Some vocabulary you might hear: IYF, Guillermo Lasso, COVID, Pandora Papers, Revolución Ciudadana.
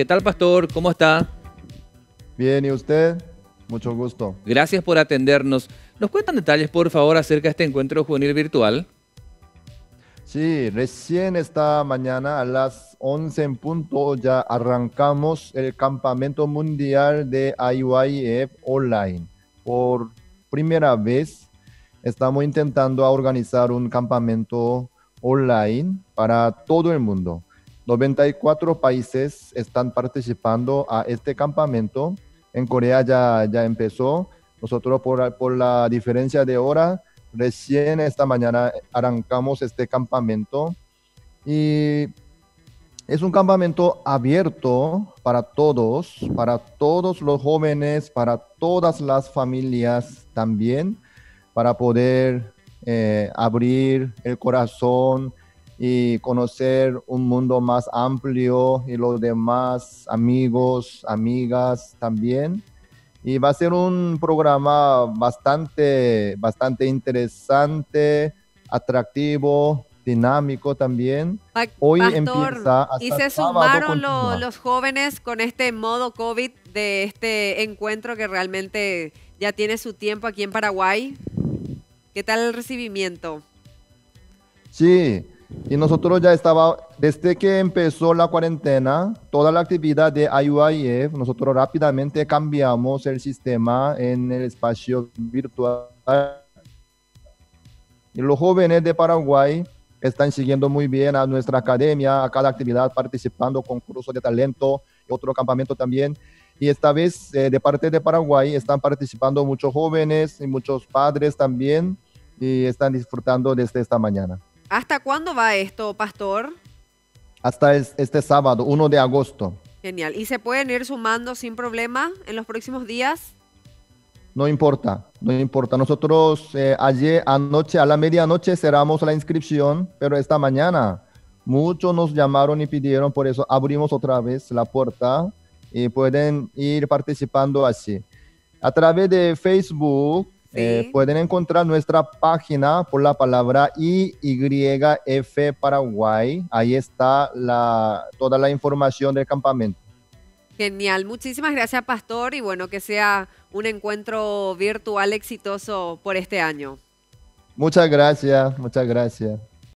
¿Qué tal, Pastor? ¿Cómo está? Bien, ¿y usted? Mucho gusto. Gracias por atendernos. ¿Nos cuentan detalles, por favor, acerca de este encuentro juvenil virtual? Sí, recién esta mañana a las 11 en punto ya arrancamos el campamento mundial de IYF online. Por primera vez estamos intentando organizar un campamento online para todo el mundo. 94 países están participando a este campamento. En Corea ya empezó. Nosotros por la diferencia de hora, recién esta mañana arrancamos este campamento. Y es un campamento abierto para todos los jóvenes, para todas las familias también, para poder abrir el corazón y conocer un mundo más amplio y los demás amigos, amigas también. Y va a ser un programa bastante interesante, atractivo, dinámico también. Hoy, Pastor, empieza hasta y se sumaron los jóvenes con este modo COVID de este encuentro que realmente ya tiene su tiempo aquí en Paraguay. ¿Qué tal el recibimiento? Sí. Y nosotros ya estaba, desde que empezó la cuarentena, toda la actividad de IYF, nosotros rápidamente cambiamos el sistema en el espacio virtual. Y los jóvenes de Paraguay están siguiendo muy bien a nuestra academia, a cada actividad, participando con concursos de talento, otro campamento también. Y esta vez, de parte de Paraguay, están participando muchos jóvenes y muchos padres también, y están disfrutando desde esta mañana. ¿Hasta cuándo va esto, Pastor? Hasta este sábado, 1 de agosto. Genial. ¿Y se pueden ir sumando sin problema en los próximos días? No importa, no importa. Nosotros ayer anoche, a la medianoche, cerramos la inscripción, pero esta mañana muchos nos llamaron y pidieron, por eso abrimos otra vez la puerta y pueden ir participando así. A través de Facebook, sí. Pueden encontrar nuestra página por la palabra IYF Paraguay. Ahí está toda la información del campamento. Genial. Muchísimas gracias, Pastor. Y bueno, que sea un encuentro virtual exitoso por este año. Muchas gracias. Muchas gracias.